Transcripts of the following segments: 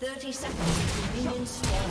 30 seconds to minion spawn.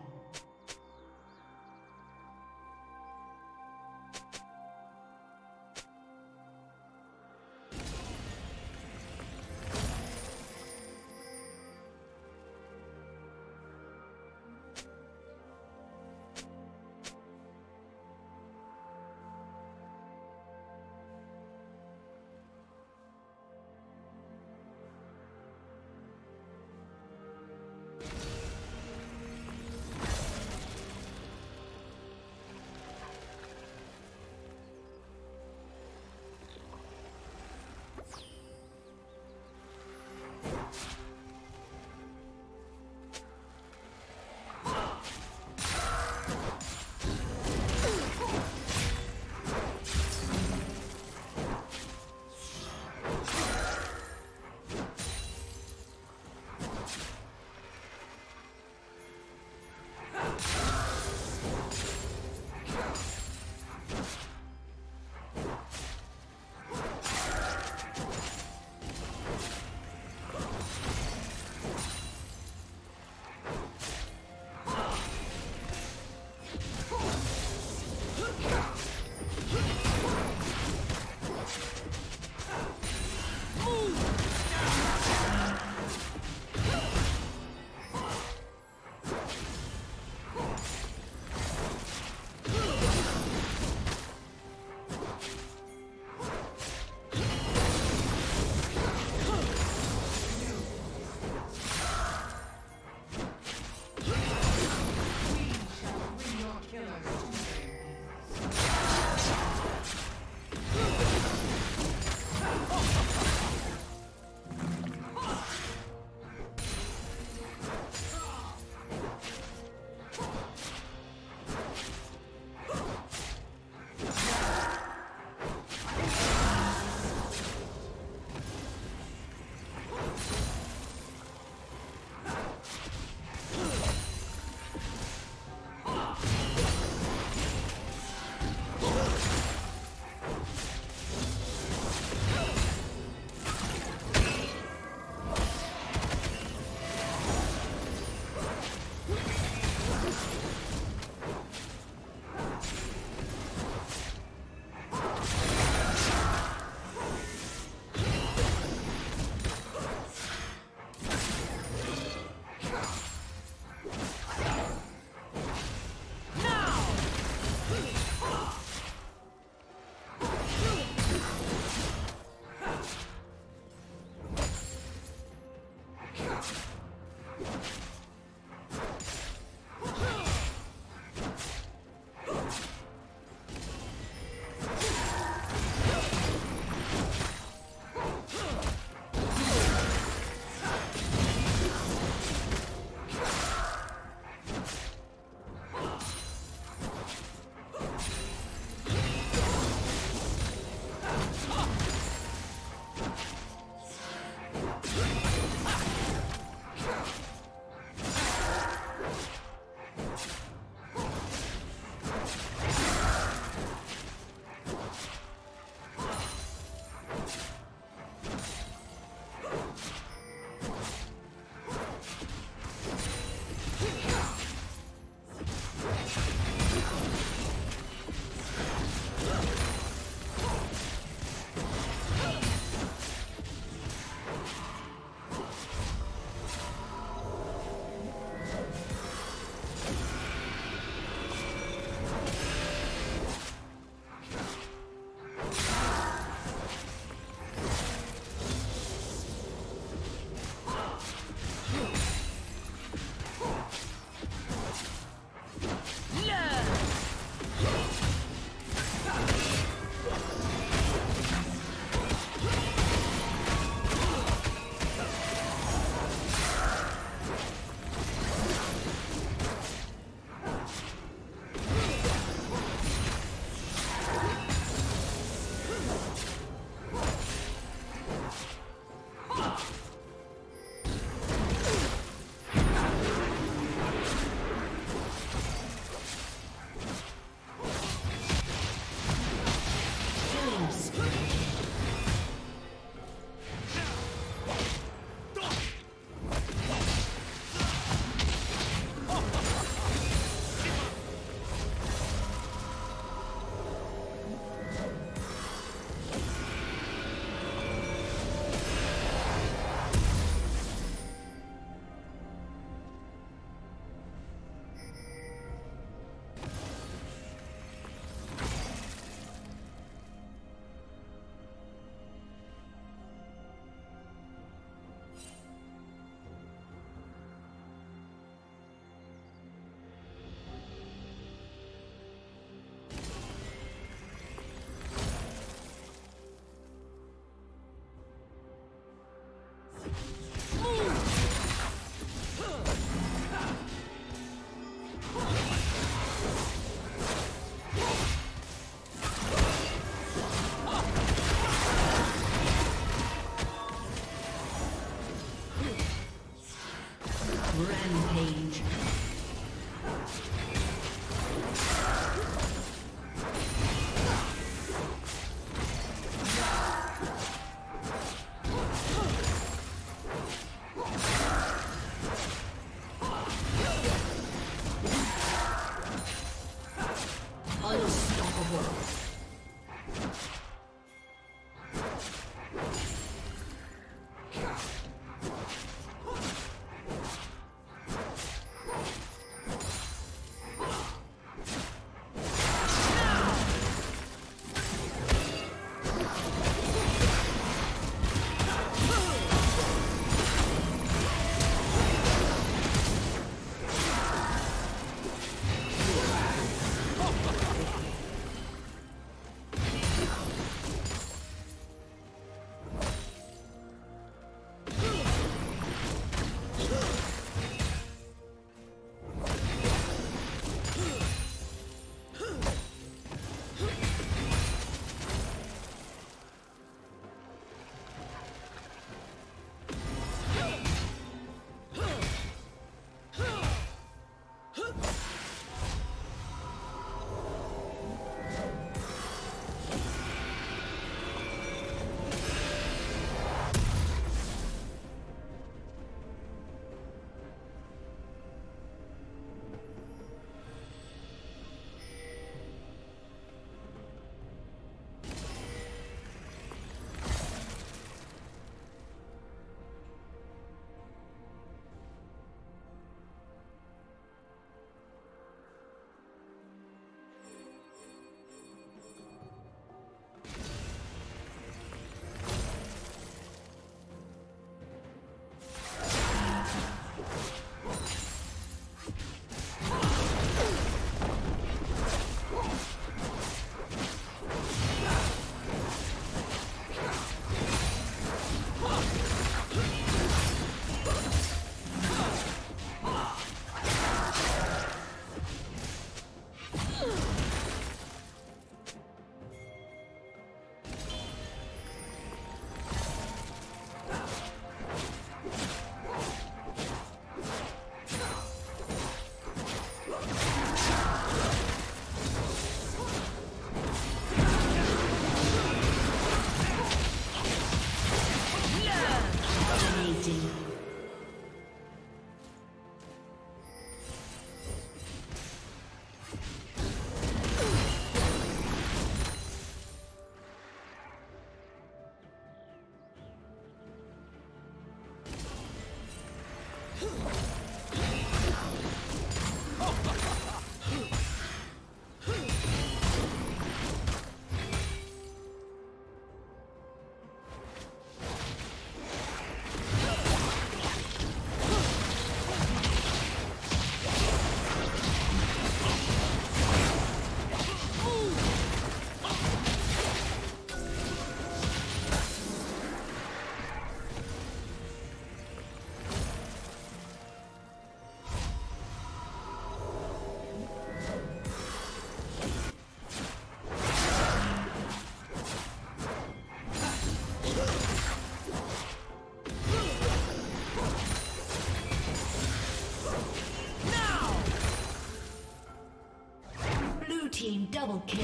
Double kill.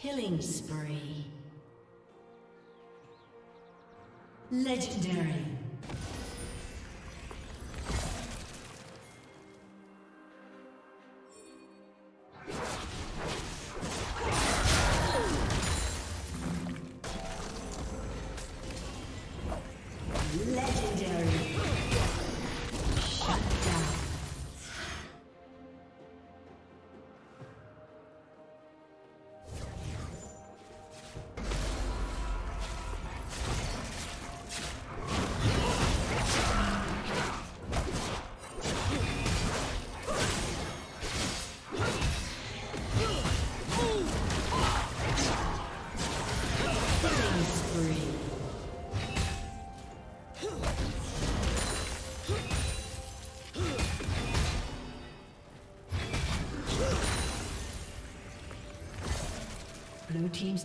Killing spree. Legendary. Blue team's